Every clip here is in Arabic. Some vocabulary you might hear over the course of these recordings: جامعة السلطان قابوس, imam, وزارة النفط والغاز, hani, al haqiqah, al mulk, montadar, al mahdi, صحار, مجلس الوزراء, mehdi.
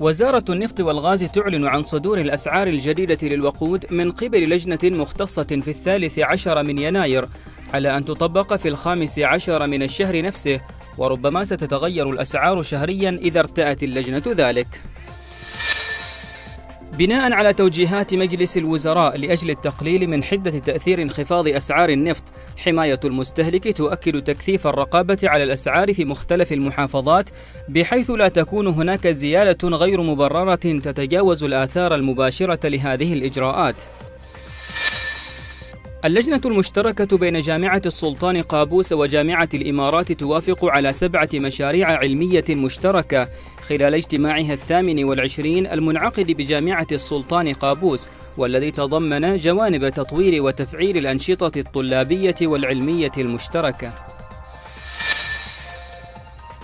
وزارة النفط والغاز تعلن عن صدور الأسعار الجديدة للوقود من قبل لجنة مختصة في 13 يناير، على أن تطبق في 15 من الشهر نفسه، وربما ستتغير الأسعار شهريا إذا ارتأت اللجنة ذلك. بناء على توجيهات مجلس الوزراء لأجل التقليل من حدة تأثير انخفاض أسعار النفط، حماية المستهلك تؤكد تكثيف الرقابة على الأسعار في مختلف المحافظات، بحيث لا تكون هناك زيادة غير مبررة تتجاوز الآثار المباشرة لهذه الإجراءات. اللجنة المشتركة بين جامعة السلطان قابوس وجامعة الإمارات توافق على 7 مشاريع علمية مشتركة خلال اجتماعها 28 المنعقد بجامعة السلطان قابوس، والذي تضمن جوانب تطوير وتفعيل الأنشطة الطلابية والعلمية المشتركة.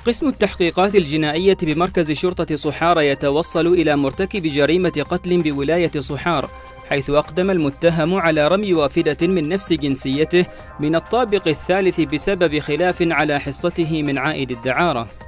قسم التحقيقات الجنائية بمركز شرطة صحار يتوصل إلى مرتكب جريمة قتل بولاية صحار، حيث أقدم المتهم على رمي وافدة من نفس جنسيته من الطابق الثالث بسبب خلاف على حصته من عائد الدعارة.